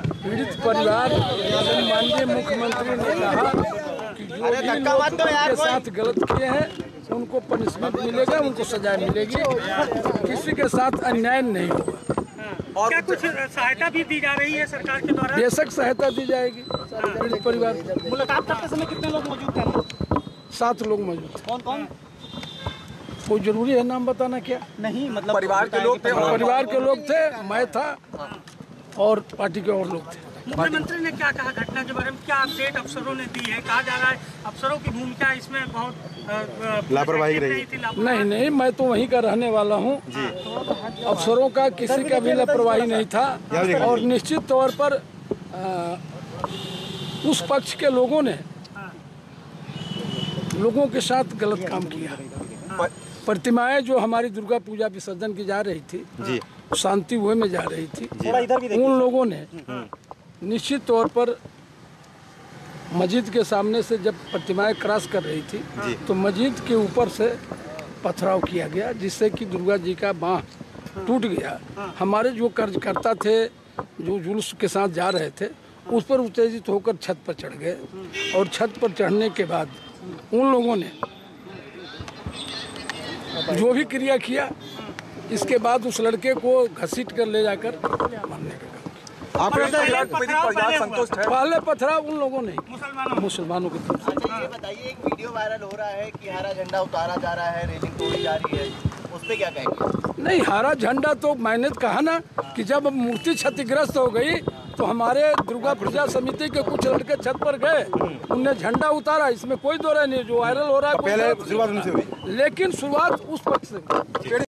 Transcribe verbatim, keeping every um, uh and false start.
पीड़ित परिवार माननीय मुख्यमंत्री ने कहा कि जो उनके साथ गलत किए हैं उनको पनिशमेंट मिलेगा, उनको सजा मिलेगी, किसी के साथ अन्याय नहीं होगा। और क्या कुछ सहायता भी दी जा रही है सरकार के द्वारा? बेशक सहायता दी जाएगी पीड़ित परिवार। मुलाकात करते समय कितने लोग मौजूद थे? सात लोग मौजूद। कौन कौन? कोई जरूरी है नाम बताना क्या? नहीं, मतलब परिवार के लोग थे। परिवार के लोग थे, मैं था और पार्टी के और लोग थे। मुख्यमंत्री ने क्या कहा घटना के बारे में? क्या अपडेट अफसरों ने दी है? कहा जा रहा है अफसरों की भूमिका इसमें बहुत लापरवाही रही थी। नहीं नहीं, मैं तो वहीं का रहने वाला हूँ। अफसरों का किसी का भी लापरवाही नहीं था और निश्चित तौर पर उस पक्ष के लोगों ने लोगों के साथ गलत काम किया। प्रतिमाएं जो हमारी दुर्गा पूजा विसर्जन की जा रही थी, शांति हुए में जा रही थी, उन लोगों ने निश्चित तौर पर मस्जिद के सामने से जब प्रतिमाएं क्रॉस कर रही थी तो मस्जिद के ऊपर से पथराव किया गया, जिससे कि दुर्गा जी का बाँह टूट गया। हमारे जो कार्यकर्ता थे जो जुलूस के साथ जा रहे थे उस पर उत्तेजित होकर छत पर चढ़ गए और छत पर चढ़ने के बाद उन लोगों ने जो भी क्रिया किया, इसके बाद उस लड़के को घसीट कर ले जाकर मारने का। आपने संतुष्ट है? पहले पथराव उन लोगों ने मुसलमानों के तरफ। अच्छा ये बताइए, एक वीडियो वायरल हो रहा है कि हरा झंडा उतारा जा रहा है, रेलिंग तोड़ी जा रही है, उस पे क्या कहेंगे? नहीं, हरा झंडा तो मैंने कहा ना कि जब मूर्ति क्षतिग्रस्त हो गई तो हमारे दुर्गा पूजा समिति के कुछ लड़के छत पर गए, उनने झंडा उतारा, इसमें कोई दो राय नहीं। जो वायरल हो रहा है लेकिन शुरुआत उस पक्ष से।